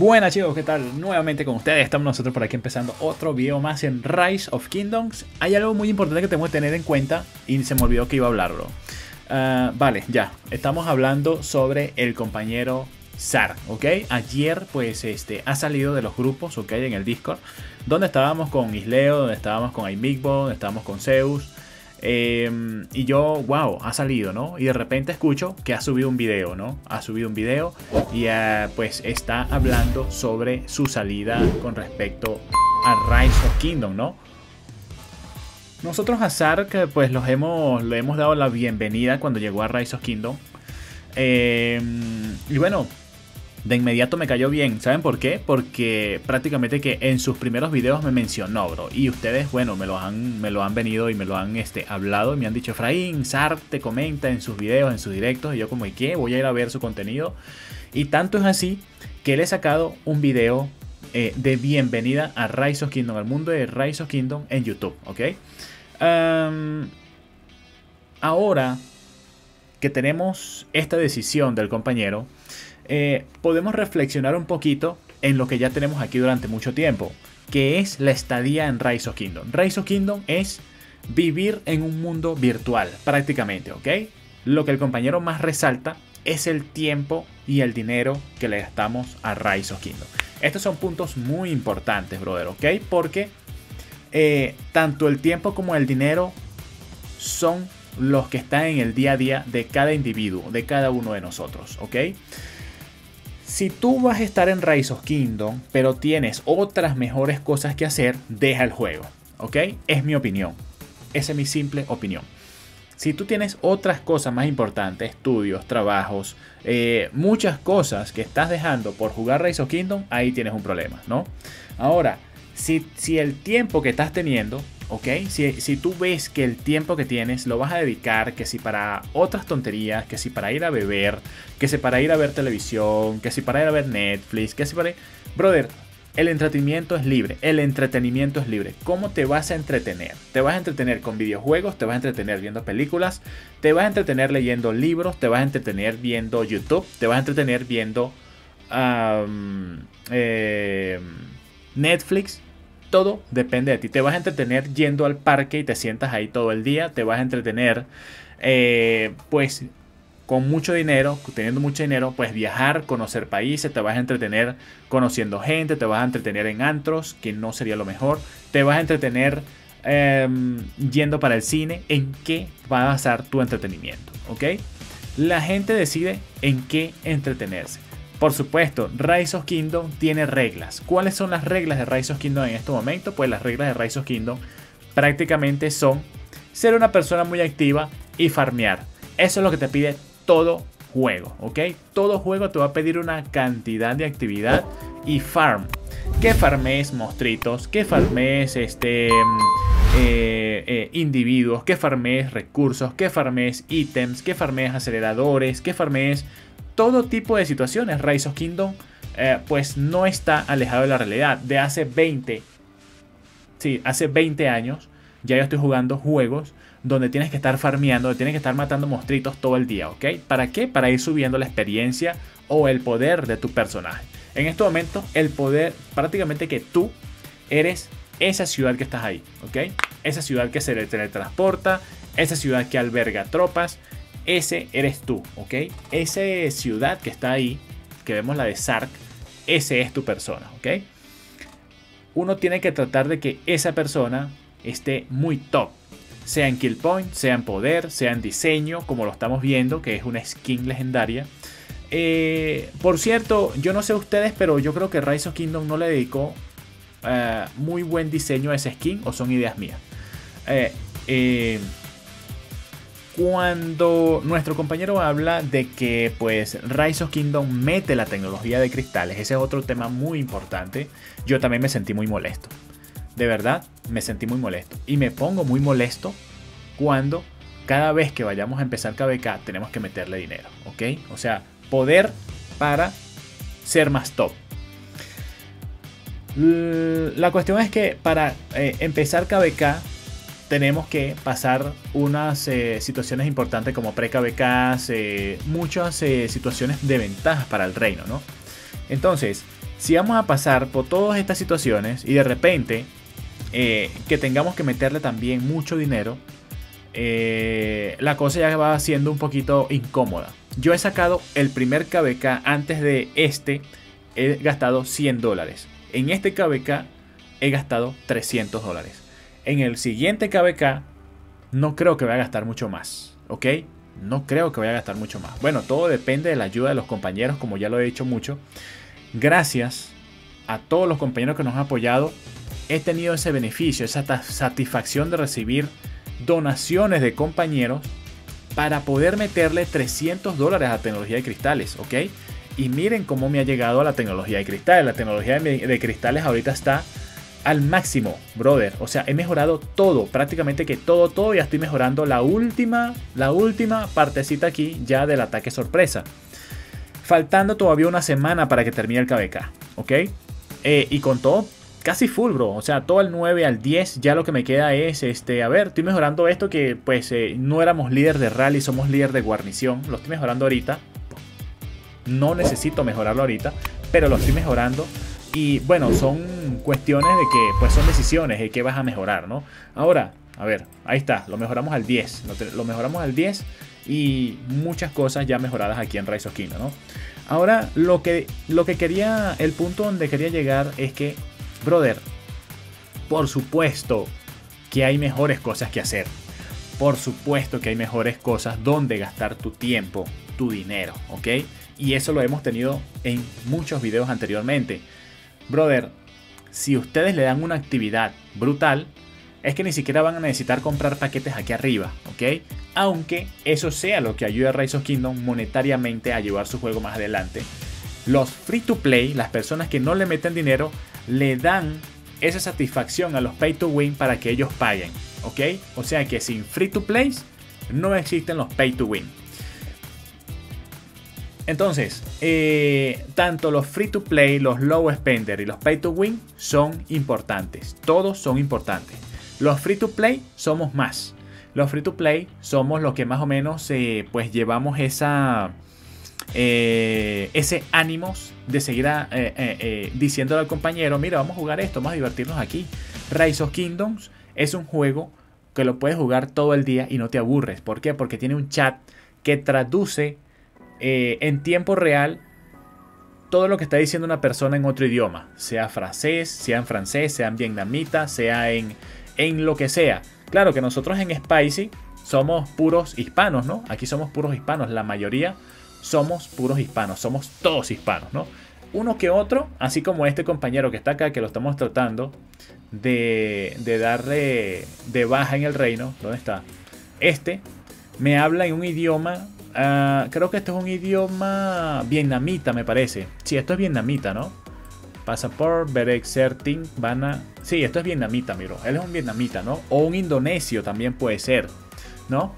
Buenas chicos, ¿qué tal? Nuevamente con ustedes, estamos nosotros por aquí empezando otro video más en Rise of Kingdoms. Hay algo muy importante que tenemos que tener en cuenta y se me olvidó que iba a hablarlo. Vale, ya, estamos hablando sobre el compañero SART, ¿ok? Ayer pues ha salido de los grupos, ¿ok? En el Discord, donde estábamos con Isleo, donde estábamos con Aymigbo, donde estábamos con Zeus. Y yo, wow, ha salido, ¿no? Y de repente escucho que ha subido un video, ¿no? Ha subido un video y pues está hablando sobre su salida con respecto a Rise of Kingdom, ¿no? Nosotros a Zark, pues le hemos dado la bienvenida cuando llegó a Rise of Kingdom. Y bueno, de inmediato me cayó bien, ¿saben por qué? Porque prácticamente que en sus primeros videos me mencionó, bro. Y ustedes, bueno, me lo han venido y me lo han hablado y me han dicho: Efraín, Zart te comenta en sus videos, en sus directos. Y yo como, ¿y qué? Voy a ir a ver su contenido. Y tanto es así que le he sacado un video de bienvenida a Rise of Kingdom, al mundo de Rise of Kingdom en YouTube, ¿ok? Ahora que tenemos esta decisión del compañero, podemos reflexionar un poquito en lo que ya tenemos aquí durante mucho tiempo, que es la estadía en Rise of Kingdom. Rise of Kingdom es vivir en un mundo virtual, prácticamente, ¿ok? Lo que el compañero más resalta es el tiempo y el dinero que le gastamos a Rise of Kingdom. Estos son puntos muy importantes, brother, ¿ok? Porque tanto el tiempo como el dinero son los que están en el día a día de cada individuo, de cada uno de nosotros, ¿ok? Si tú vas a estar en Rise of Kingdom, pero tienes otras mejores cosas que hacer, deja el juego, ¿ok? Es mi opinión, esa es mi simple opinión. Si tú tienes otras cosas más importantes, estudios, trabajos, muchas cosas que estás dejando por jugar Rise of Kingdom, ahí tienes un problema, ¿no? Ahora, si el tiempo que estás teniendo, ¿ok? Si tú ves que el tiempo que tienes lo vas a dedicar, que si para otras tonterías, que si para ir a beber, que si para ir a ver televisión, que si para ir a ver Netflix, que si para... Brother, el entretenimiento es libre, el entretenimiento es libre. ¿Cómo te vas a entretener? Te vas a entretener con videojuegos, te vas a entretener viendo películas, te vas a entretener leyendo libros, te vas a entretener viendo YouTube, te vas a entretener viendo Netflix. Todo depende de ti. Te vas a entretener yendo al parque y te sientas ahí todo el día. Te vas a entretener, pues, con mucho dinero, teniendo mucho dinero, pues viajar, conocer países. Te vas a entretener conociendo gente. Te vas a entretener en antros, que no sería lo mejor. Te vas a entretener yendo para el cine. ¿En qué va a basar tu entretenimiento? ¿Ok? La gente decide en qué entretenerse. Por supuesto, Rise of Kingdom tiene reglas. ¿Cuáles son las reglas de Rise of Kingdom en este momento? Pues las reglas de Rise of Kingdom prácticamente son ser una persona muy activa y farmear. Eso es lo que te pide todo juego, ¿ok? Todo juego te va a pedir una cantidad de actividad y farm. Que farmees monstruitos, que farmees individuos, que farmees recursos, que farmees ítems, que farmees aceleradores, que farmees... Todo tipo de situaciones. Rise of Kingdom pues no está alejado de la realidad. De hace 20 años ya yo estoy jugando juegos donde tienes que estar farmeando, donde tienes que estar matando monstruitos todo el día, ¿ok? ¿Para qué? Para ir subiendo la experiencia o el poder de tu personaje. En este momento el poder, prácticamente que tú eres esa ciudad que estás ahí, ¿ok? Esa ciudad que se teletransporta, esa ciudad que alberga tropas. Ese eres tú, ¿ok? Esa ciudad que está ahí, que vemos la de Zark, ese es tu persona, ¿ok? Uno tiene que tratar de que esa persona esté muy top. Sea en kill point, sea en poder, sea en diseño, como lo estamos viendo, que es una skin legendaria. Por cierto, yo no sé ustedes, pero yo creo que Rise of Kingdom no le dedicó muy buen diseño a esa skin, o son ideas mías. Cuando nuestro compañero habla de que pues Rise of Kingdom mete la tecnología de cristales, ese es otro tema muy importante, yo también me sentí muy molesto. De verdad, me sentí muy molesto. Y me pongo muy molesto cuando cada vez que vayamos a empezar KBK tenemos que meterle dinero, ¿ok? O sea, poder para ser más top. La cuestión es que para empezar KBK... tenemos que pasar unas situaciones importantes como pre-KBKs, muchas situaciones de ventajas para el reino, ¿no? Entonces, si vamos a pasar por todas estas situaciones y de repente que tengamos que meterle también mucho dinero, la cosa ya va siendo un poquito incómoda. Yo he sacado el primer KBK antes de este, he gastado 100 dólares. En este KBK he gastado 300 dólares. En el siguiente KBK no creo que vaya a gastar mucho más, ¿ok? No creo que vaya a gastar mucho más. Bueno, todo depende de la ayuda de los compañeros, como ya lo he dicho mucho. Gracias a todos los compañeros que nos han apoyado, he tenido ese beneficio, esa satisfacción de recibir donaciones de compañeros para poder meterle 300 dólares a tecnología de cristales, ¿ok? Y miren cómo me ha llegado a la tecnología de cristales. La tecnología de cristales ahorita está al máximo, brother. O sea, he mejorado todo, prácticamente que todo. Ya estoy mejorando la última partecita aquí ya del ataque sorpresa. Faltando todavía una semana para que termine el KBK, ¿ok? Y con todo, casi full, bro. O sea, todo el 9 al 10, ya lo que me queda es, a ver, estoy mejorando esto que, pues, no éramos líder de rally, somos líder de guarnición. Lo estoy mejorando ahorita. No necesito mejorarlo ahorita, pero lo estoy mejorando. Y bueno, son cuestiones de que, pues, son decisiones de que vas a mejorar, ¿no? Ahora, a ver, ahí está, lo mejoramos al 10. Lo mejoramos al 10 y muchas cosas ya mejoradas aquí en Rise of Kingdoms, ¿no? Ahora, lo que quería, el punto donde quería llegar es que, brother, por supuesto que hay mejores cosas que hacer. Por supuesto que hay mejores cosas donde gastar tu tiempo, tu dinero, ¿ok? Y eso lo hemos tenido en muchos videos anteriormente. Brother, si ustedes le dan una actividad brutal, es que ni siquiera van a necesitar comprar paquetes aquí arriba, ¿ok? Aunque eso sea lo que ayude a Rise of Kingdoms monetariamente a llevar su juego más adelante. Los free to play, las personas que no le meten dinero, le dan esa satisfacción a los pay to win para que ellos paguen, ¿ok? O sea que sin free to play no existen los pay to win. Entonces, tanto los free to play, los low spender y los pay to win son importantes. Todos son importantes. Los free to play somos más. Los free to play somos los que más o menos pues llevamos ese ánimo de seguir diciéndole al compañero, mira, vamos a jugar esto, vamos a divertirnos aquí. Rise of Kingdoms es un juego que lo puedes jugar todo el día y no te aburres. ¿Por qué? Porque tiene un chat que traduce en tiempo real todo lo que está diciendo una persona en otro idioma, sea francés, sea en francés, sea en vietnamita, sea en lo que sea. Claro que nosotros en Spicy somos puros hispanos, ¿no? Aquí somos puros hispanos, la mayoría somos puros hispanos, somos todos hispanos, ¿no? Uno que otro, así como este compañero que está acá, que lo estamos tratando de darle de baja en el reino. ¿Dónde está? Este me habla en un idioma, creo que esto es un idioma vietnamita, me parece. Sí, esto es vietnamita, ¿no? Passport, Berek, Certin, Bana. Sí, esto es vietnamita, miro. Él es un vietnamita, ¿no? O un indonesio también puede ser, ¿no?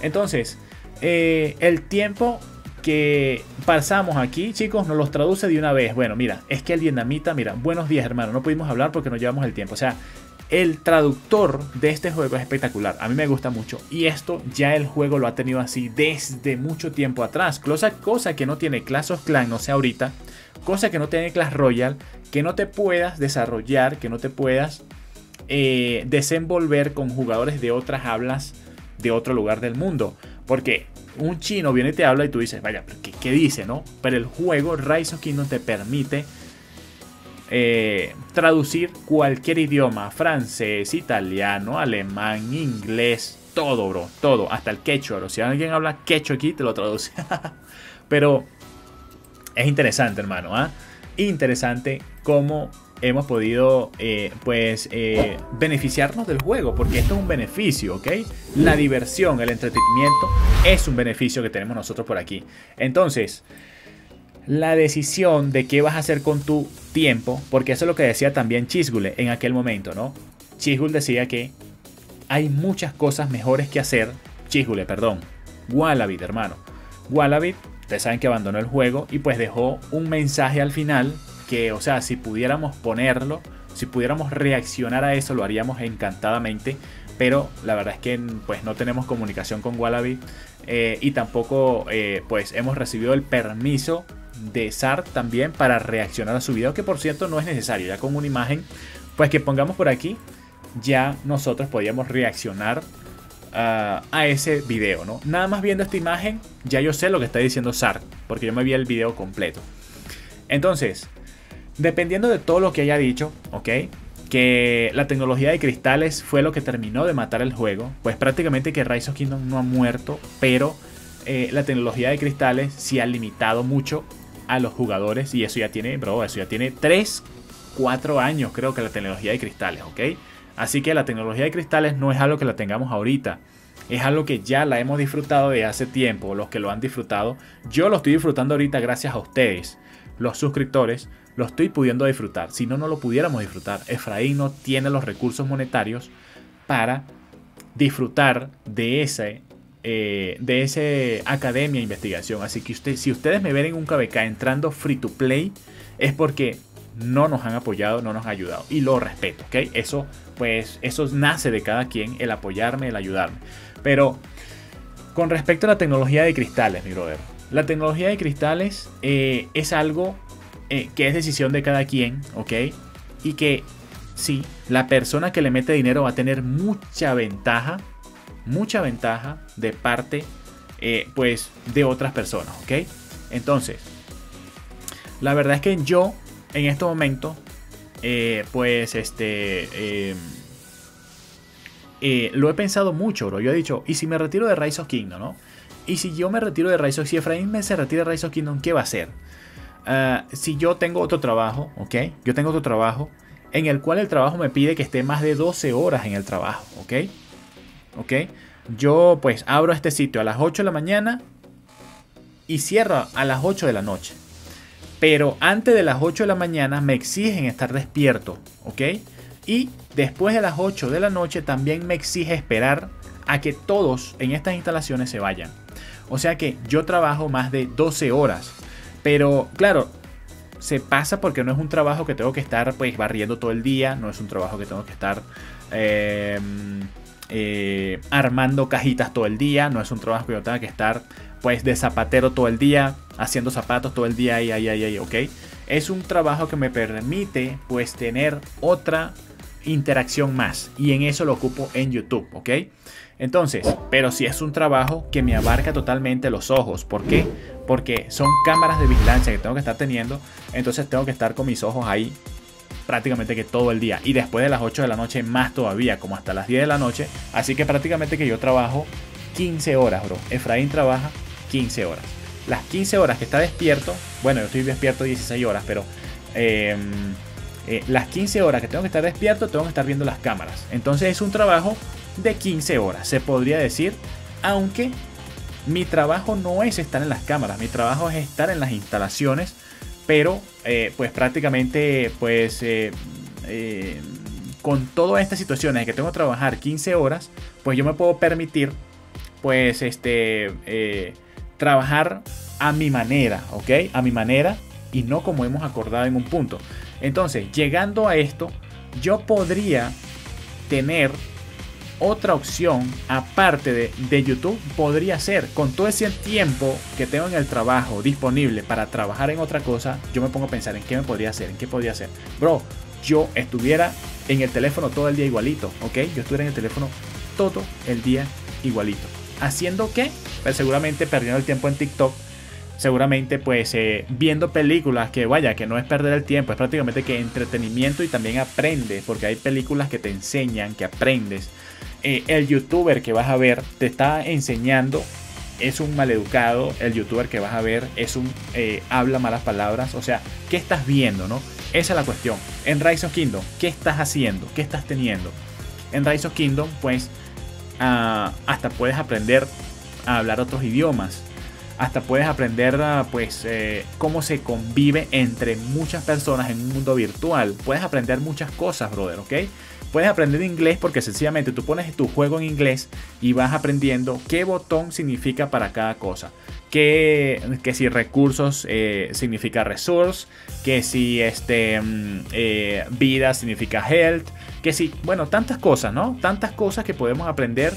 Entonces, el tiempo que pasamos aquí, chicos, nos los traduce de una vez. Bueno, mira, es que el vietnamita, mira, buenos días, hermano. No pudimos hablar porque no llevamos el tiempo. O sea, el traductor de este juego es espectacular. A mí me gusta mucho. Y esto ya el juego lo ha tenido así desde mucho tiempo atrás. Cosa que no tiene Clash of Clans, no sé ahorita. Cosa que no tiene Clash Royale. Que no te puedas desarrollar, que no te puedas desenvolver con jugadores de otras hablas de otro lugar del mundo. Porque un chino viene y te habla y tú dices, vaya, ¿qué dice, no? Pero el juego Rise of Kingdoms te permite traducir cualquier idioma, francés, italiano, alemán, inglés, todo, bro, todo, hasta el quechua, bro. Si alguien habla quechua aquí, te lo traduce. Pero es interesante, hermano, ¿eh? Interesante cómo hemos podido beneficiarnos del juego, porque esto es un beneficio, ¿ok? La diversión, el entretenimiento es un beneficio que tenemos nosotros por aquí. Entonces, la decisión de qué vas a hacer con tu tiempo, porque eso es lo que decía también Chisgule en aquel momento, ¿no? Chisgule decía que hay muchas cosas mejores que hacer. Chisgule, perdón. Wallabit, hermano. Wallabit, ustedes saben que abandonó el juego y pues dejó un mensaje al final que, o sea, si pudiéramos ponerlo, si pudiéramos reaccionar a eso, lo haríamos encantadamente. Pero la verdad es que pues no tenemos comunicación con Wallabit y tampoco pues hemos recibido el permiso de SART también para reaccionar a su video, que por cierto no es necesario, ya con una imagen pues que pongamos por aquí ya nosotros podíamos reaccionar a ese video, ¿no? Nada más viendo esta imagen ya yo sé lo que está diciendo SART, porque yo me vi el video completo. Entonces, dependiendo de todo lo que haya dicho, ¿ok? Que la tecnología de cristales fue lo que terminó de matar el juego, pues prácticamente que Rise of Kingdoms no ha muerto, pero la tecnología de cristales sí ha limitado mucho a los jugadores, y eso ya tiene, bro, eso ya tiene 3, 4 años creo que la tecnología de cristales, ¿ok? Así que la tecnología de cristales no es algo que la tengamos ahorita, es algo que ya la hemos disfrutado de hace tiempo, los que lo han disfrutado. Yo lo estoy disfrutando ahorita gracias a ustedes, los suscriptores, lo estoy pudiendo disfrutar. Si no, no lo pudiéramos disfrutar. Efraín no tiene los recursos monetarios para disfrutar de ese academia de investigación. Así que si ustedes me ven en un KBK entrando free to play, es porque no nos han apoyado, no nos han ayudado. Y lo respeto, ¿ok? Eso, pues, eso nace de cada quien, el apoyarme, el ayudarme. Pero con respecto a la tecnología de cristales, mi brother, la tecnología de cristales es algo que es decisión de cada quien, ¿ok? Y que sí, la persona que le mete dinero va a tener mucha ventaja de parte, pues, de otras personas, ¿ok? Entonces, la verdad es que yo, en este momento, pues, lo he pensado mucho, bro. Yo he dicho, ¿y si me retiro de Rise of Kingdoms, no? Y si yo me retiro de Rise of Kingdoms, si Efraín me se retira de Rise of Kingdoms, ¿qué va a hacer? Si yo tengo otro trabajo, ¿ok? Yo tengo otro trabajo en el cual el trabajo me pide que esté más de 12 horas en el trabajo, ¿ok? ¿Ok? Yo pues abro este sitio a las 8 de la mañana y cierro a las 8 de la noche. Pero antes de las 8 de la mañana me exigen estar despierto, ¿ok? Y después de las 8 de la noche también me exige esperar a que todos en estas instalaciones se vayan. O sea que yo trabajo más de 12 horas. Pero claro, se pasa porque no es un trabajo que tengo que estar pues barriendo todo el día. No es un trabajo que tengo que estar armando cajitas todo el día. No es un trabajo que yo tenga que estar pues de zapatero todo el día, haciendo zapatos todo el día, ¿ok? Es un trabajo que me permite pues tener otra interacción más. Y en eso lo ocupo en YouTube, ¿ok? Entonces, pero si es un trabajo que me abarca totalmente los ojos. ¿Por qué? Porque son cámaras de vigilancia que tengo que estar teniendo. Entonces tengo que estar con mis ojos ahí prácticamente que todo el día. Y después de las 8 de la noche más todavía, como hasta las 10 de la noche. Así que prácticamente que yo trabajo 15 horas, bro. Efraín trabaja 15 horas. Las 15 horas que está despierto, bueno, yo estoy despierto 16 horas, pero... las 15 horas que tengo que estar despierto, tengo que estar viendo las cámaras. Entonces es un trabajo de 15 horas, se podría decir. Aunque mi trabajo no es estar en las cámaras, mi trabajo es estar en las instalaciones. Pero pues prácticamente pues con todas estas situaciones que tengo que trabajar 15 horas, pues yo me puedo permitir pues trabajar a mi manera, ¿ok? A mi manera y no como hemos acordado en un punto. Entonces, llegando a esto, yo podría tener otra opción aparte de YouTube. Podría ser, con todo ese tiempo que tengo en el trabajo disponible para trabajar en otra cosa, yo me pongo a pensar en qué me podría hacer, en qué podría hacer. Bro, yo estuviera en el teléfono todo el día igualito, ¿ok? Yo estuviera en el teléfono todo el día igualito. ¿Haciendo qué? Pues seguramente perdiendo el tiempo en TikTok. Seguramente pues viendo películas que vaya, que no es perder el tiempo, es prácticamente que entretenimiento y también aprendes, porque hay películas que te enseñan, que aprendes. El youtuber que vas a ver te está enseñando, es un maleducado, el youtuber que vas a ver es un habla malas palabras, o sea, ¿qué estás viendo, no? Esa es la cuestión. En Rise of Kingdoms, ¿qué estás haciendo? ¿Qué estás teniendo? En Rise of Kingdoms pues hasta puedes aprender a hablar otros idiomas. Hasta puedes aprender pues cómo se convive entre muchas personas en un mundo virtual. Puedes aprender muchas cosas, brother, ¿ok? Puedes aprender inglés porque sencillamente tú pones tu juego en inglés y vas aprendiendo qué botón significa para cada cosa. Que si recursos significa resource, que si vida significa health, que si, bueno, tantas cosas, ¿no? Tantas cosas que podemos aprender.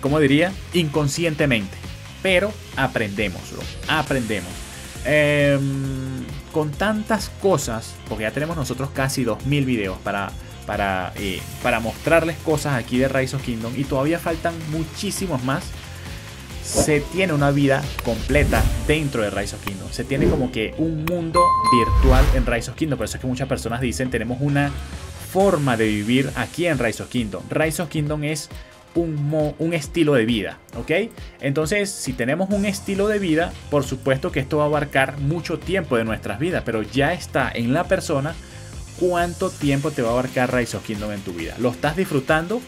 ¿Cómo diría? Inconscientemente, pero aprendemos. Con tantas cosas, porque ya tenemos nosotros casi 2000 videos para mostrarles cosas aquí de Rise of Kingdom, y todavía faltan muchísimos más. Se tiene una vida completa dentro de Rise of Kingdom, se tiene como que un mundo virtual en Rise of Kingdom. Por eso es que muchas personas dicen, tenemos una forma de vivir aquí en Rise of Kingdom. Rise of Kingdom es un estilo de vida, ¿ok? Entonces, si tenemos un estilo de vida, por supuesto que esto va a abarcar mucho tiempo de nuestras vidas, pero ya está en la persona cuánto tiempo te va a abarcar Rise of Kingdom en tu vida. ¿Lo estás disfrutando?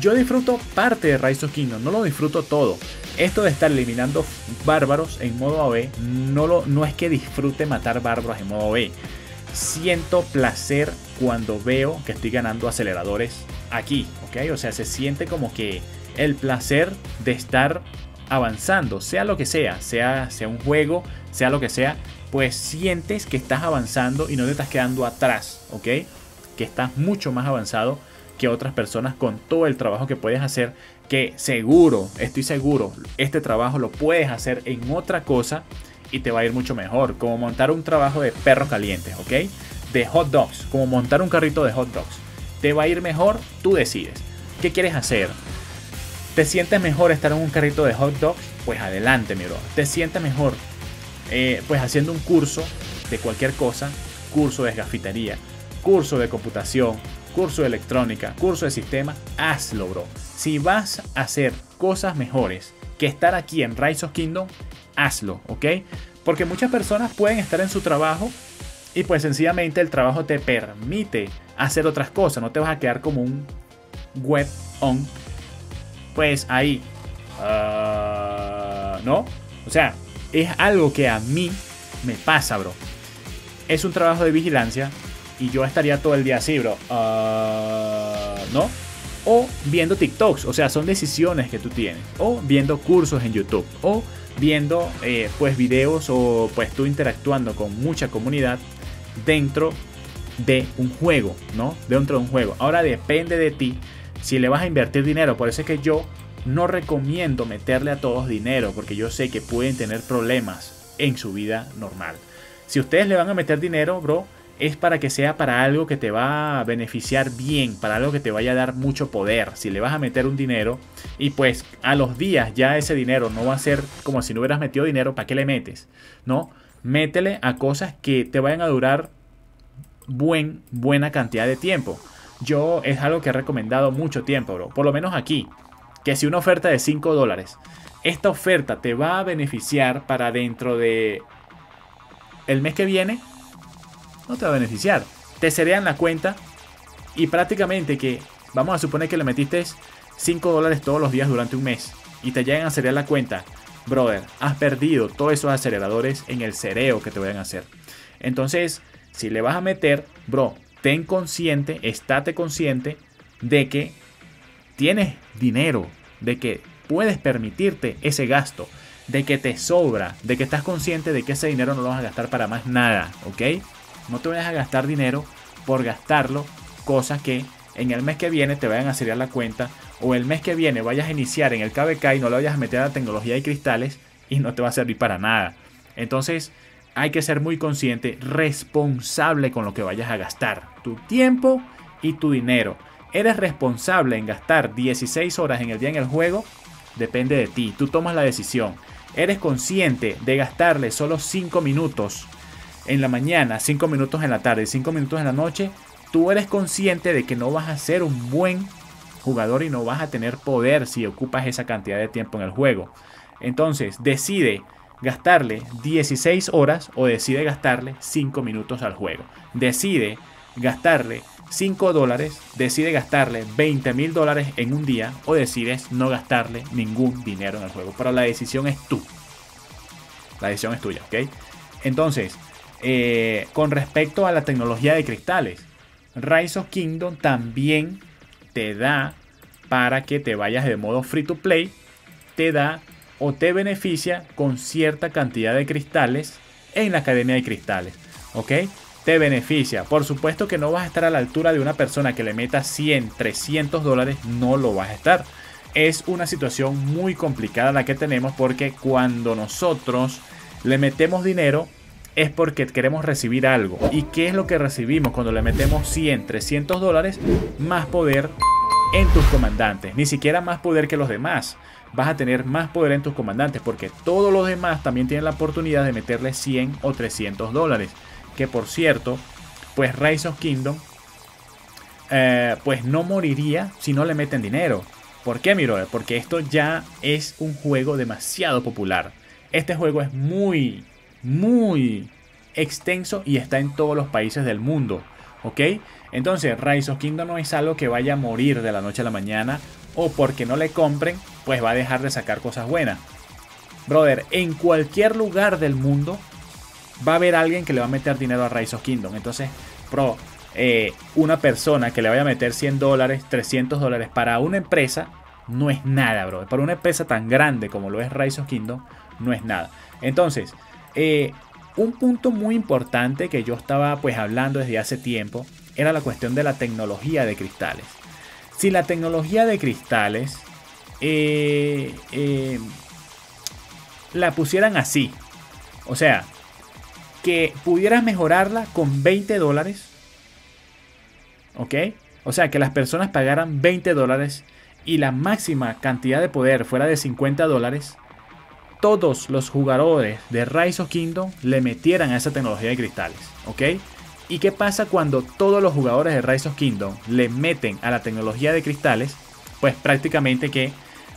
Yo disfruto parte de Rise of Kingdom, no lo disfruto todo. Esto de estar eliminando bárbaros en modo AoE, no es que disfrute matar bárbaros en modo AoE. Siento placer cuando veo que estoy ganando aceleradores aquí, ¿ok? O sea, se siente como que el placer de estar avanzando, sea lo que sea, sea un juego, sea lo que sea, pues sientes que estás avanzando y no te estás quedando atrás, ¿ok? Que estás mucho más avanzado que otras personas con todo el trabajo que puedes hacer, que seguro, estoy seguro, este trabajo lo puedes hacer en otra cosa y te va a ir mucho mejor, como montar un trabajo de perros calientes, ¿ok? De hot dogs, como montar un carrito de hot dogs, te va a ir mejor, tú decides, ¿qué quieres hacer? ¿Te sientes mejor estar en un carrito de hot dogs? Pues adelante, mi bro. ¿Te sientes mejor pues haciendo un curso de cualquier cosa? Curso de gasfitería, curso de computación, curso de electrónica, curso de sistema, hazlo, bro. Si vas a hacer cosas mejores que estar aquí en Rise of Kingdom, hazlo, ¿ok? Porque muchas personas pueden estar en su trabajo y pues sencillamente el trabajo te permite hacer otras cosas. No te vas a quedar como un web on, pues ahí. ¿No? O sea, es algo que a mí me pasa, bro. Es un trabajo de vigilancia y yo estaría todo el día así, bro. ¿No? O viendo TikToks. O sea, son decisiones que tú tienes. O viendo cursos en YouTube. O viendo pues videos, o pues tú interactuando con mucha comunidad dentro de un juego, ¿no? Dentro de un juego. Ahora depende de ti si le vas a invertir dinero. Por eso es que yo no recomiendo meterle a todos dinero, porque yo sé que pueden tener problemas en su vida normal. Si ustedes le van a meter dinero, bro, es para que sea para algo que te va a beneficiar bien, para algo que te vaya a dar mucho poder. Si le vas a meter un dinero y pues a los días ya ese dinero no va a ser como si no hubieras metido dinero, ¿para qué le metes? No, métele a cosas que te vayan a durar buena cantidad de tiempo. Yo es algo que he recomendado mucho tiempo, bro, por lo menos aquí, que si una oferta de $5, esta oferta te va a beneficiar para dentro de el mes que viene, no te va a beneficiar. Te cedean la cuenta y prácticamente que, vamos a suponer que le metiste $5 todos los días durante un mes y te llegan a cedear la cuenta. Brother, has perdido todos esos aceleradores en el cereo que te vayan a hacer. Entonces, si le vas a meter, bro, ten consciente, estate consciente de que tienes dinero, de que puedes permitirte ese gasto, de que te sobra, de que estás consciente de que ese dinero no lo vas a gastar para más nada, ¿ok? No te vayas a gastar dinero por gastarlo, cosas que en el mes que viene te vayan a seriar la cuenta, o el mes que viene vayas a iniciar en el KBK y no lo vayas a meter a la tecnología de cristales y no te va a servir para nada. Entonces hay que ser muy consciente, responsable con lo que vayas a gastar, tu tiempo y tu dinero. ¿Eres responsable en gastar 16 horas en el día en el juego? Depende de ti, tú tomas la decisión. ¿Eres consciente de gastarle solo 5 minutos? En la mañana, 5 minutos en la tarde, 5 minutos en la noche, tú eres consciente de que no vas a ser un buen jugador y no vas a tener poder si ocupas esa cantidad de tiempo en el juego. Entonces, decide gastarle 16 horas o decide gastarle 5 minutos al juego. Decide gastarle $5, decide gastarle $20.000 en un día, o decides no gastarle ningún dinero en el juego. Pero la decisión es tú. La decisión es tuya, ¿ok? Entonces, con respecto a la tecnología de cristales, Rise of Kingdom también te da, para que te vayas de modo free to play, te da o te beneficia con cierta cantidad de cristales en la academia de cristales, ¿ok? Te beneficia. Por supuesto que no vas a estar a la altura de una persona que le meta $100, $300, no lo vas a estar. es una situación muy complicada la que tenemos, porque cuando nosotros le metemos dinero es porque queremos recibir algo. ¿Y qué es lo que recibimos cuando le metemos 100, 300 dólares? Más poder en tus comandantes. Ni siquiera más poder que los demás. Vas a tener más poder en tus comandantes, porque todos los demás también tienen la oportunidad de meterle 100 o 300 dólares. Que por cierto, pues Rise of Kingdom pues no moriría si no le meten dinero. ¿Por qué, mi brother? Porque esto ya es un juego demasiado popular. Este juego es muy extenso y está en todos los países del mundo, ¿ok? Entonces Rise of Kingdom no es algo que vaya a morir de la noche a la mañana, o porque no le compren pues va a dejar de sacar cosas buenas. Brother, en cualquier lugar del mundo va a haber alguien que le va a meter dinero a Rise of Kingdom. Entonces, bro, una persona que le vaya a meter 100 dólares, 300 dólares para una empresa no es nada, bro. Para una empresa tan grande como lo es Rise of Kingdom no es nada. Entonces, un punto muy importante que yo estaba pues hablando desde hace tiempo era la cuestión de la tecnología de cristales. Si la tecnología de cristales la pusieran así, o sea, que pudieras mejorarla con 20 dólares, ¿ok? O sea, que las personas pagaran 20 dólares y la máxima cantidad de poder fuera de 50 dólares, todos los jugadores de Rise of Kingdom le metieran a esa tecnología de cristales, ¿ok? ¿Y qué pasa cuando todos los jugadores de Rise of Kingdom le meten a la tecnología de cristales? Pues prácticamente que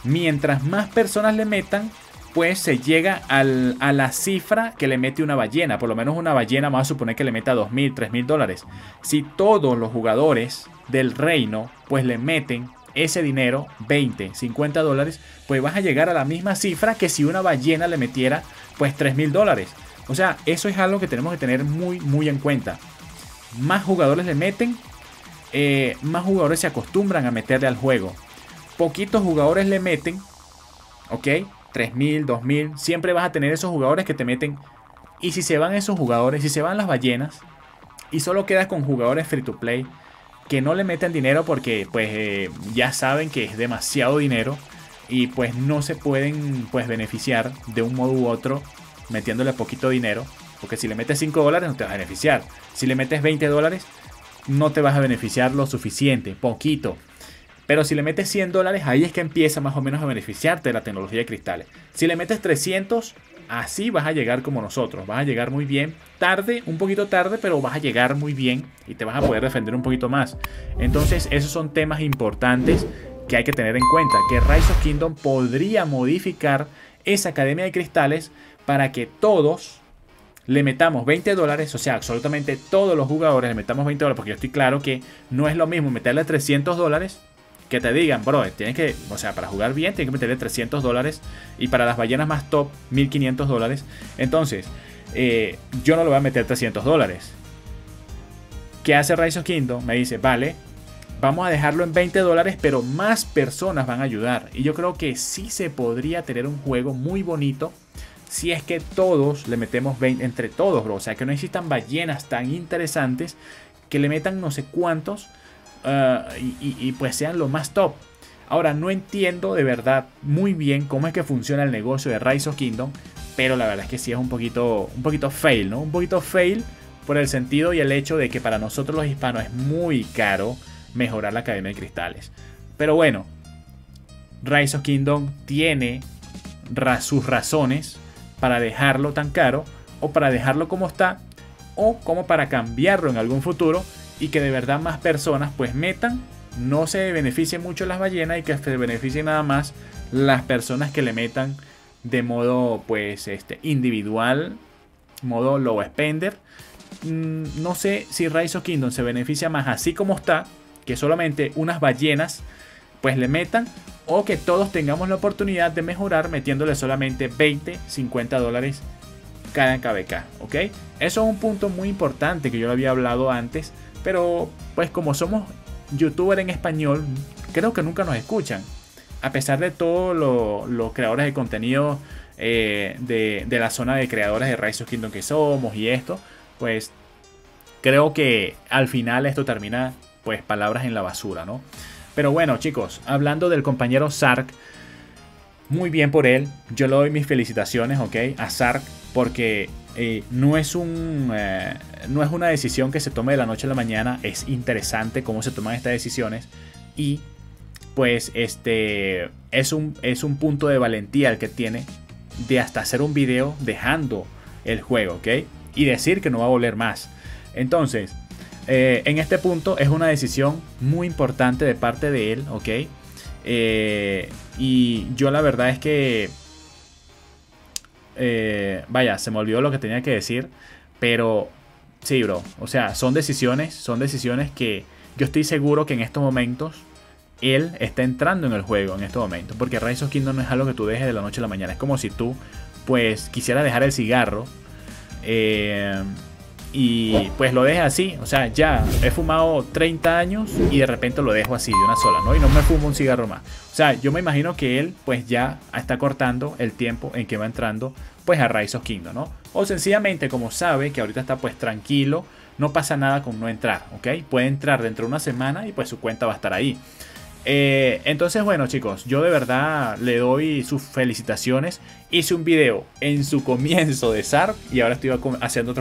mientras más personas le metan, pues se llega a la cifra que le mete una ballena. Por lo menos una ballena, vamos a suponer que le meta 2.000, 3.000 dólares. Si todos los jugadores del reino pues le meten ese dinero, 20, 50 dólares, pues vas a llegar a la misma cifra que si una ballena le metiera pues 3.000 dólares. O sea, eso es algo que tenemos que tener muy en cuenta. Más jugadores le meten, más jugadores se acostumbran a meterle al juego. Poquitos jugadores le meten, ¿ok? 3.000, 2.000, siempre vas a tener esos jugadores que te meten. Y si se van esos jugadores, si se van las ballenas y solo quedas con jugadores free to play que no le meten dinero porque pues ya saben que es demasiado dinero y pues no se pueden pues beneficiar de un modo u otro metiéndole poquito dinero, porque si le metes 5 dólares no te vas a beneficiar, si le metes 20 dólares no te vas a beneficiar lo suficiente, poquito. Pero si le metes 100 dólares, ahí es que empieza más o menos a beneficiarte de la tecnología de cristales. Si le metes 300, así vas a llegar como nosotros. Vas a llegar muy bien. Tarde, un poquito tarde, pero vas a llegar muy bien y te vas a poder defender un poquito más. Entonces, esos son temas importantes que hay que tener en cuenta. Que Rise of Kingdom podría modificar esa academia de cristales para que todos le metamos 20 dólares, o sea, absolutamente todos los jugadores le metamos 20 dólares. Porque yo estoy claro que no es lo mismo meterle 300 dólares. Que te digan, bro, tienes que, o sea, para jugar bien tienes que meterle 300 dólares y para las ballenas más top, 1500 dólares. Entonces, yo no le voy a meter 300 dólares. ¿Qué hace Rise of Kingdom? Me dice, vale, vamos a dejarlo en 20 dólares, pero más personas van a ayudar. Y yo creo que sí se podría tener un juego muy bonito si es que todos le metemos 20, entre todos, bro. O sea, que no existan ballenas tan interesantes que le metan no sé cuántos. Y pues sean lo más top. Ahora, no entiendo de verdad muy bien cómo es que funciona el negocio de Rise of Kingdom, pero la verdad es que sí es un poquito fail, ¿no? Un poquito fail por el sentido y el hecho de que para nosotros los hispanos es muy caro mejorar la academia de cristales. Pero bueno, Rise of Kingdom tiene sus razones para dejarlo tan caro, o para dejarlo como está, o como para cambiarlo en algún futuro. Y que de verdad más personas pues metan, no se beneficien mucho las ballenas y que se beneficien nada más las personas que le metan de modo pues individual, modo low spender. No sé si Rise of Kingdom se beneficia más así como está, que solamente unas ballenas pues le metan, o que todos tengamos la oportunidad de mejorar metiéndole solamente 20, 50 dólares cada KBK, ¿ok? Eso es un punto muy importante que yo lo había hablado antes. Pero pues como somos youtubers en español, creo que nunca nos escuchan. A pesar de todos los creadores de contenido de la zona de creadores de Rise of Kingdom que somos y esto, pues creo que al final esto termina pues palabras en la basura, ¿no? Pero bueno, chicos, hablando del compañero Zark, muy bien por él. Yo le doy mis felicitaciones, ¿ok? A Zark, porque no es una decisión que se tome de la noche a la mañana. Es interesante cómo se toman estas decisiones. Y pues es un punto de valentía el que tiene de hasta hacer un video dejando el juego, ¿ok? Y decir que no va a volver más. Entonces, en este punto es una decisión muy importante de parte de él, ¿ok? Y yo la verdad es que... vaya, se me olvidó lo que tenía que decir. Pero sí, bro. O sea, son decisiones que yo estoy seguro que en estos momentos él está entrando en el juego en estos momentos. Porque Rise of Kingdoms no es algo que tú dejes de la noche a la mañana. Es como si tú, pues, quisieras dejar el cigarro. Y pues lo dejes así. O sea, ya he fumado 30 años y de repente lo dejo así de una sola, ¿no? Y no me fumo un cigarro más. O sea, yo me imagino que él, pues, ya está cortando el tiempo en que va entrando, pues, a Rise of Kingdoms, ¿no? O sencillamente, como sabe que ahorita está, pues, tranquilo, no pasa nada con no entrar, ¿ok? Puede entrar dentro de una semana y, pues, su cuenta va a estar ahí. Entonces, bueno, chicos, yo de verdad le doy sus felicitaciones. Hice un video en su comienzo de SART y ahora estoy haciendo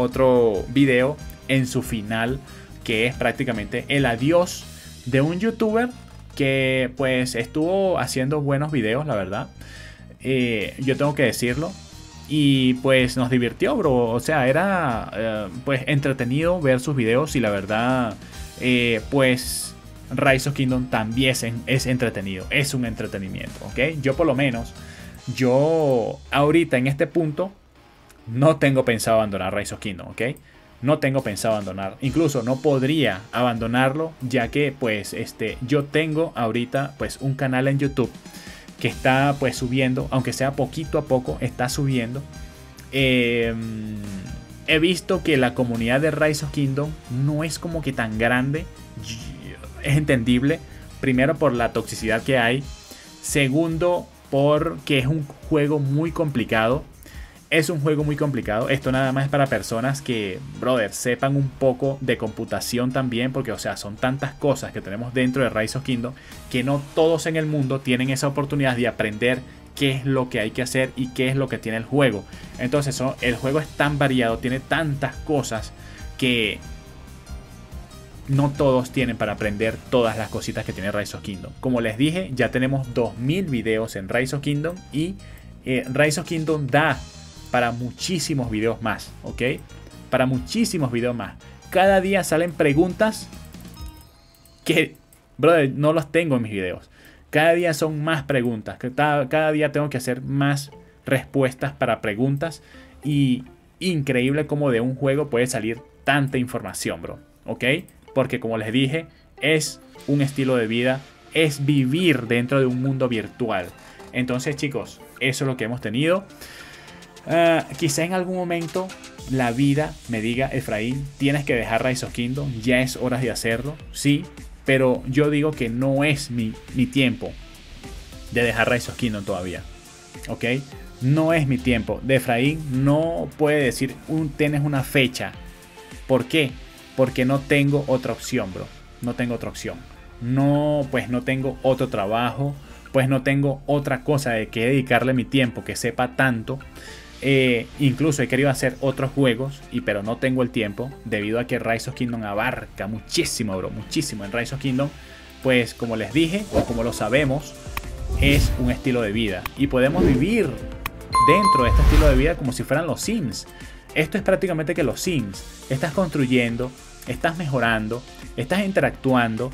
otro video en su final, que es prácticamente el adiós de un youtuber que, pues, estuvo haciendo buenos videos, la verdad. Yo tengo que decirlo. Y pues nos divirtió, bro. O sea, era pues entretenido ver sus videos. Y la verdad, pues Rise of Kingdoms también es entretenido, es un entretenimiento, ¿ok? Yo por lo menos, yo ahorita en este punto no tengo pensado abandonar Rise of Kingdoms, ¿ok? No tengo pensado abandonar, incluso no podría abandonarlo, ya que pues yo tengo ahorita pues un canal en YouTube que está pues subiendo, aunque sea poquito a poco, está subiendo. He visto que la comunidad de Rise of Kingdoms no es como que tan grande. Es entendible, primero por la toxicidad que hay, segundo porque es un juego muy complicado, esto nada más es para personas que, brother, sepan un poco de computación también, porque o sea, son tantas cosas que tenemos dentro de Rise of Kingdoms que no todos en el mundo tienen esa oportunidad de aprender qué es lo que hay que hacer y qué es lo que tiene el juego. Entonces el juego es tan variado, tiene tantas cosas que no todos tienen para aprender todas las cositas que tiene Rise of Kingdoms. Como les dije, ya tenemos 2000 videos en Rise of Kingdoms. Y Rise of Kingdoms da para muchísimos videos más, ¿ok? Para muchísimos videos más. Cada día salen preguntas que, brother, no los tengo en mis videos. Cada día son más preguntas. Cada día tengo que hacer más respuestas para preguntas. Y increíble como de un juego puede salir tanta información, bro, ¿ok? Porque como les dije, es un estilo de vida, es vivir dentro de un mundo virtual. Entonces, chicos, eso es lo que hemos tenido. Quizá en algún momento la vida me diga, Efraín, tienes que dejar Rise of Kingdoms, ya es hora de hacerlo. Sí, pero yo digo que no es mi tiempo de dejar Rise of Kingdoms todavía, ¿ok? No es mi tiempo. De Efraín no puede decir, tienes una fecha. ¿Por qué? Porque no tengo otra opción, bro. No tengo otra opción. No, pues no tengo otro trabajo. Pues no tengo otra cosa de que dedicarle mi tiempo que sepa tanto. Incluso he querido hacer otros juegos, pero no tengo el tiempo. Debido a que Rise of Kingdoms abarca muchísimo, bro. Muchísimo. En Rise of Kingdoms, pues como les dije, o como lo sabemos, es un estilo de vida. Y podemos vivir dentro de este estilo de vida como si fueran los Sims. Esto es prácticamente que los Sims. Estás construyendo, estás mejorando, estás interactuando.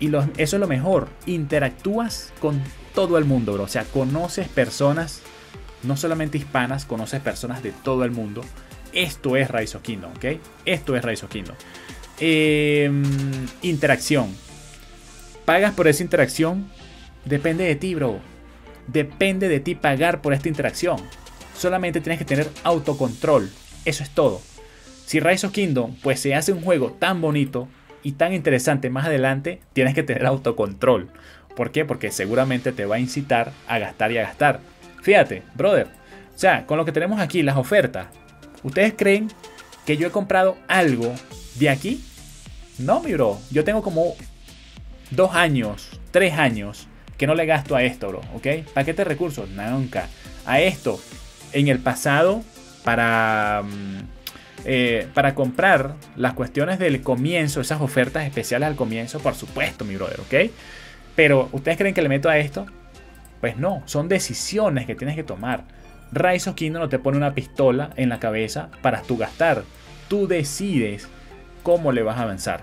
Y eso es lo mejor. Interactúas con todo el mundo, bro. O sea, conoces personas, no solamente hispanas, conoces personas de todo el mundo. Esto es Rise of Kingdoms, ¿ok? Esto es Rise of Kingdoms. Interacción. ¿Pagas por esa interacción? Depende de ti, bro. Depende de ti pagar por esta interacción. Solamente tienes que tener autocontrol. Eso es todo. Si Rise of Kingdoms pues se hace un juego tan bonito y tan interesante más adelante, tienes que tener autocontrol. ¿Por qué? Porque seguramente te va a incitar a gastar y a gastar. Fíjate, brother. O sea, con lo que tenemos aquí, las ofertas. ¿Ustedes creen que yo he comprado algo de aquí? No, mi bro. Yo tengo como 2 años, 3 años que no le gasto a esto, bro, ¿ok? Paquete de recursos, nunca. A esto, en el pasado, para comprar las cuestiones del comienzo, esas ofertas especiales al comienzo, por supuesto, mi brother, ¿ok? Pero, ¿ustedes creen que le meto a esto? Pues no, son decisiones que tienes que tomar. Rise of Kingdoms no te pone una pistola en la cabeza para tú gastar. Tú decides cómo le vas a avanzar.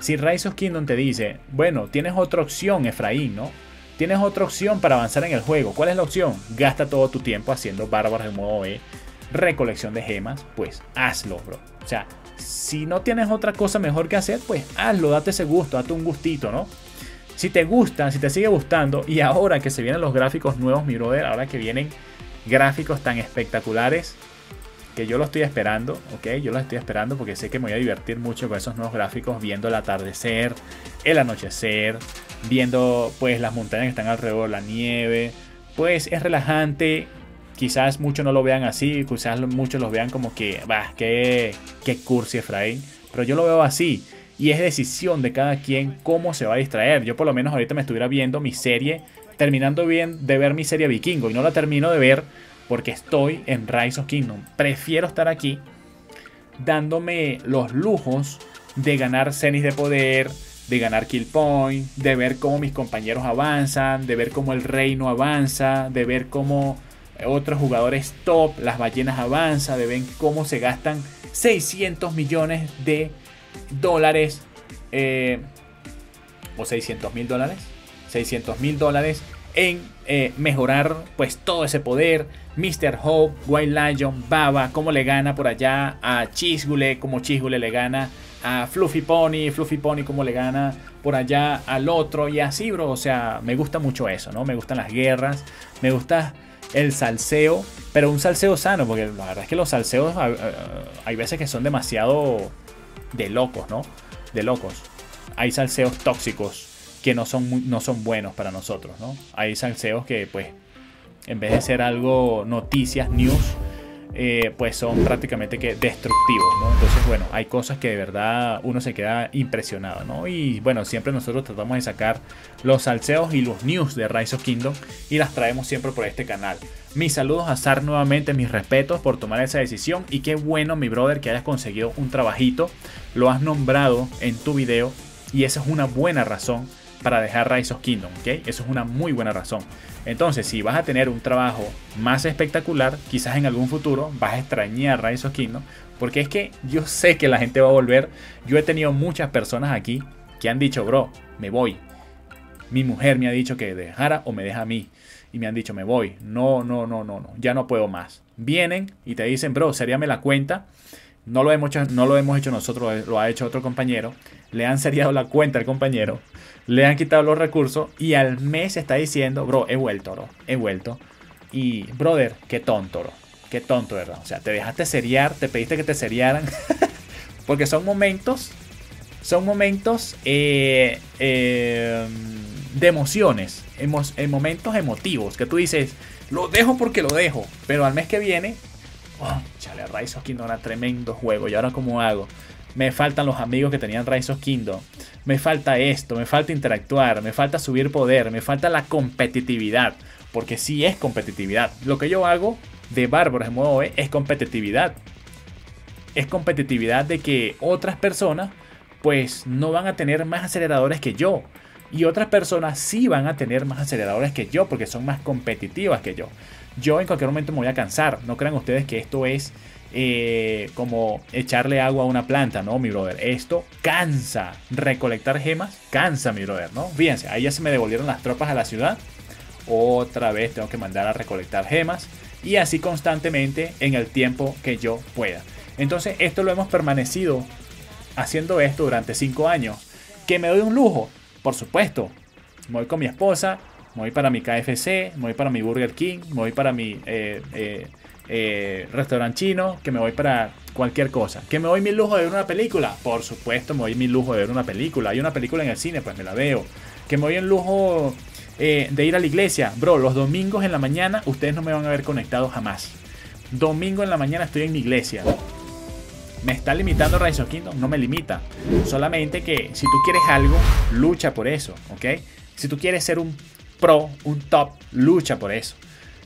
Si Rise of Kingdoms te dice, bueno, tienes otra opción, Efraín, ¿no? Tienes otra opción para avanzar en el juego. ¿Cuál es la opción? Gasta todo tu tiempo haciendo bárbaros en modo E, recolección de gemas, pues hazlo, bro. O sea, si no tienes otra cosa mejor que hacer, pues hazlo, date ese gusto, date un gustito, ¿no? Si te gusta, si te sigue gustando, y ahora que se vienen los gráficos nuevos, mi brother, ahora que vienen gráficos tan espectaculares, que yo lo estoy esperando, ¿ok? Yo lo estoy esperando porque sé que me voy a divertir mucho con esos nuevos gráficos, viendo el atardecer, el anochecer, viendo pues las montañas que están alrededor, la nieve, pues es relajante. Quizás muchos no lo vean así, quizás muchos los vean como que, bah, qué cursi, Efraín, pero yo lo veo así. Y es decisión de cada quien cómo se va a distraer. Yo por lo menos ahorita me estuviera viendo mi serie, terminando bien de ver mi serie Vikingo. Y no la termino de ver porque estoy en Rise of Kingdoms. Prefiero estar aquí dándome los lujos de ganar cenis de poder, de ganar kill point, de ver cómo mis compañeros avanzan, de ver cómo el reino avanza, de ver cómo otros jugadores top, las ballenas avanzan, de ver cómo se gastan 600 millones de dólares o 600.000 dólares, 600.000 dólares en mejorar pues todo ese poder. Mr. Hope, White Lion, Baba, cómo le gana por allá a Chisgule, como Chisgule le gana a Fluffy Pony, Fluffy Pony como le gana por allá al otro, y así, bro. O sea, me gusta mucho eso, ¿no? Me gustan las guerras, me gusta el salseo, pero un salseo sano, porque la verdad es que los salseos hay veces que son demasiado de locos, ¿no? De locos. Hay salseos tóxicos que no son buenos para nosotros, ¿no? Hay salseos que, pues, en vez de ser algo noticias, news, pues son prácticamente que destructivos, ¿no? Entonces, bueno, hay cosas que de verdad uno se queda impresionado, ¿no? Y, bueno, siempre nosotros tratamos de sacar los salseos y los news de Rise of Kingdoms y las traemos siempre por este canal. Mis saludos a SART nuevamente, mis respetos por tomar esa decisión. Y qué bueno, mi brother, que hayas conseguido un trabajito. Lo has nombrado en tu video y esa es una buena razón para dejar Rise of Kingdoms, ¿ok? Eso es una muy buena razón. Entonces, si vas a tener un trabajo más espectacular, quizás en algún futuro vas a extrañar Rise of Kingdoms, porque es que yo sé que la gente va a volver. Yo he tenido muchas personas aquí que han dicho, bro, me voy. Mi mujer me ha dicho que dejara o me deja a mí. Y me han dicho, me voy. No, ya no puedo más. Vienen y te dicen, bro, seriame la cuenta. No lo hemos hecho nosotros, lo ha hecho otro compañero. Le han seriado la cuenta al compañero, le han quitado los recursos y al mes está diciendo, bro, he vuelto, bro, he vuelto. Y, brother, qué tonto, bro. Qué tonto, ¿verdad? O sea, te dejaste seriar, te pediste que te seriaran. Porque son momentos de emociones, en momentos emotivos, que tú dices, lo dejo porque lo dejo, pero al mes que viene, oh, chale, Rise of Kingdoms era tremendo juego, y ahora ¿cómo hago? Me faltan los amigos que tenían Rise of Kingdoms, me falta esto, me falta interactuar, me falta subir poder, me falta la competitividad, porque sí es competitividad. Lo que yo hago de bárbaros en modo B es competitividad. Es competitividad de que otras personas pues no van a tener más aceleradores que yo. Y otras personas sí van a tener más aceleradores que yo porque son más competitivas que yo. Yo en cualquier momento me voy a cansar. No crean ustedes que esto es como echarle agua a una planta, ¿no, mi brother? Esto cansa. Recolectar gemas cansa, mi brother, ¿no? Fíjense, ahí ya se me devolvieron las tropas a la ciudad. Otra vez tengo que mandar a recolectar gemas. Y así constantemente en el tiempo que yo pueda. Entonces esto lo hemos permanecido haciendo esto durante 5 años. ¿Que me doy un lujo? Por supuesto, me voy con mi esposa, me voy para mi KFC, me voy para mi Burger King, me voy para mi restaurante chino, que me voy para cualquier cosa. ¿Que me doy mi lujo de ver una película? Por supuesto, me doy mi lujo de ver una película. Hay una película en el cine, pues me la veo. ¿Que me doy el lujo de ir a la iglesia? Bro, los domingos en la mañana ustedes no me van a ver conectados jamás. Domingo en la mañana estoy en mi iglesia. ¿Me está limitando Rise of Kingdoms? No me limita. Solamente que si tú quieres algo, lucha por eso, ¿ok? Si tú quieres ser un pro, un top, lucha por eso.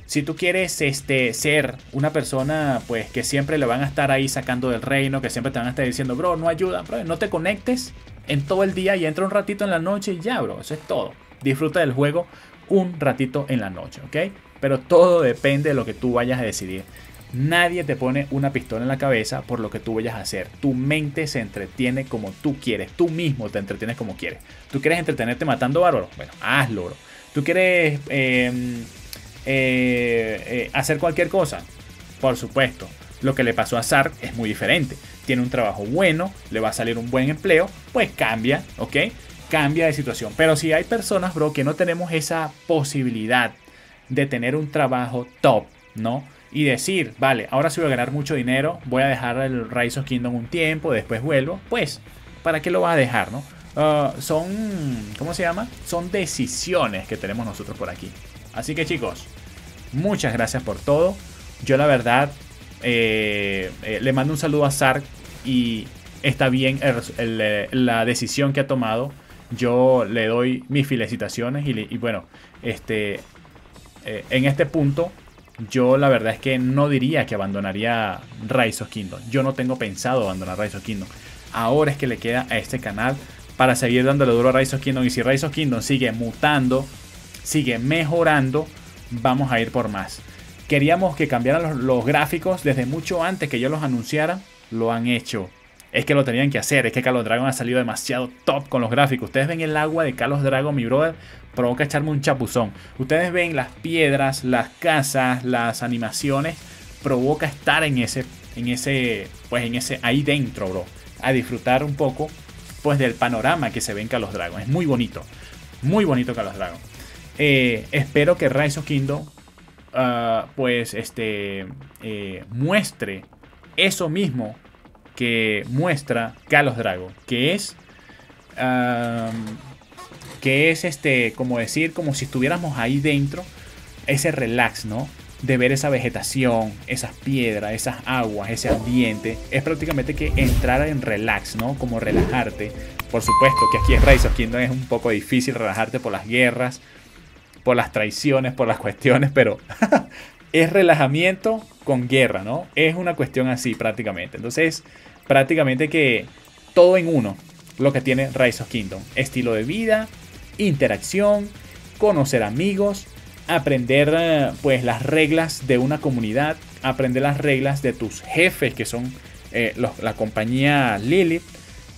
Si tú quieres ser una persona pues que siempre le van a estar ahí sacando del reino, que siempre te van a estar diciendo, bro, no ayuda, bro, no te conectes en todo el día y entra un ratito en la noche y ya, bro, eso es todo. Disfruta del juego un ratito en la noche, ¿ok? Pero todo depende de lo que tú vayas a decidir. Nadie te pone una pistola en la cabeza por lo que tú vayas a hacer. Tu mente se entretiene como tú quieres. Tú mismo te entretienes como quieres. ¿Tú quieres entretenerte matando bárbaros? Bueno, hazlo, bro. ¿Tú quieres hacer cualquier cosa? Por supuesto. Lo que le pasó a Zark es muy diferente. Tiene un trabajo bueno, le va a salir un buen empleo, pues cambia, ¿ok? Cambia de situación. Pero si hay personas, bro, que no tenemos esa posibilidad de tener un trabajo top, ¿no? Y decir, vale, ahora sí voy a ganar mucho dinero, voy a dejar el Rise of Kingdom un tiempo, después vuelvo. Pues, ¿para qué lo vas a dejar, no? ¿Cómo se llama? Son decisiones que tenemos nosotros por aquí. Así que chicos, muchas gracias por todo. Yo la verdad, le mando un saludo a Zark y está bien la decisión que ha tomado. Yo le doy mis felicitaciones y bueno, en este punto... Yo la verdad es que no diría que abandonaría Rise of Kingdom. Yo no tengo pensado abandonar Rise of Kingdom. Ahora es que le queda a este canal para seguir dándole duro a Rise of Kingdom. Y si Rise of Kingdom sigue mutando, sigue mejorando, vamos a ir por más. Queríamos que cambiaran los gráficos desde mucho antes que yo los anunciara. Lo han hecho. Es que lo tenían que hacer. Es que Call of Dragon ha salido demasiado top con los gráficos. Ustedes ven el agua de Call of Dragon, mi brother. Provoca echarme un chapuzón. Ustedes ven las piedras, las casas, las animaciones. Provoca estar en ese ahí dentro, bro. A disfrutar un poco, pues, del panorama que se ve en Call of Dragon. Es muy bonito. Muy bonito Call of Dragon. Espero que Rise of Kingdom, muestre eso mismo que muestra Call of Dragon, que es como decir, como si estuviéramos ahí dentro, ese relax, ¿no? De ver esa vegetación, esas piedras, esas aguas, ese ambiente, es prácticamente que entrar en relax, ¿no? Como relajarte. Por supuesto que aquí es Rise of Kingdom, es un poco difícil relajarte por las guerras, por las traiciones, por las cuestiones, pero... Es relajamiento con guerra, ¿no? Es una cuestión así prácticamente. Entonces, prácticamente que todo en uno lo que tiene Rise of Kingdom. Estilo de vida, interacción, conocer amigos, aprender pues las reglas de una comunidad, aprender las reglas de tus jefes que son la compañía Lilith.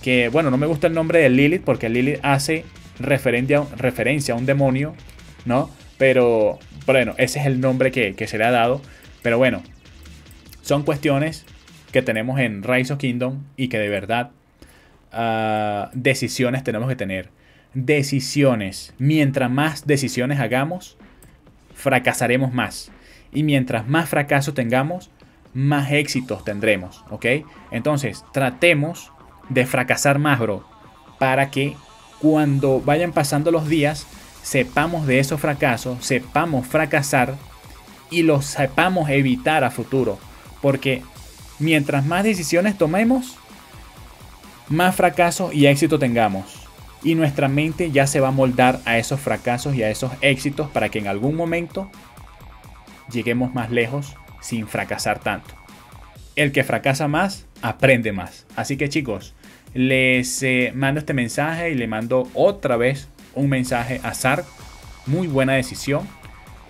Que bueno, no me gusta el nombre de Lilith porque Lilith hace referencia a un demonio, ¿no? Pero... bueno, ese es el nombre que se le ha dado. Pero bueno, son cuestiones que tenemos en Rise of Kingdom y que de verdad decisiones tenemos que tener. Decisiones. Mientras más decisiones hagamos, fracasaremos más. Y mientras más fracaso tengamos, más éxitos tendremos, ¿ok? Entonces, tratemos de fracasar más, bro. Para que cuando vayan pasando los días... sepamos de esos fracasos, sepamos fracasar y los sepamos evitar a futuro. Porque mientras más decisiones tomemos, más fracasos y éxito tengamos. Y nuestra mente ya se va a moldar a esos fracasos y a esos éxitos para que en algún momento lleguemos más lejos sin fracasar tanto. El que fracasa más, aprende más. Así que chicos, les mando este mensaje y le mando otra vez un mensaje a Zark. Muy buena decisión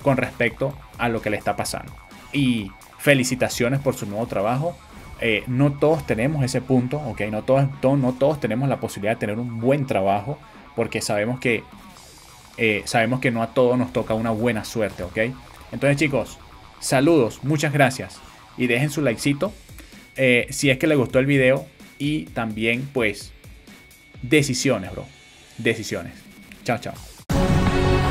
con respecto a lo que le está pasando. Y felicitaciones por su nuevo trabajo. No todos tenemos ese punto, ¿ok? No todos tenemos la posibilidad de tener un buen trabajo porque sabemos que no a todos nos toca una buena suerte, ¿ok? Entonces chicos, saludos, muchas gracias y dejen su likecito si es que les gustó el video y también pues decisiones, bro. Decisiones. Chao, chao.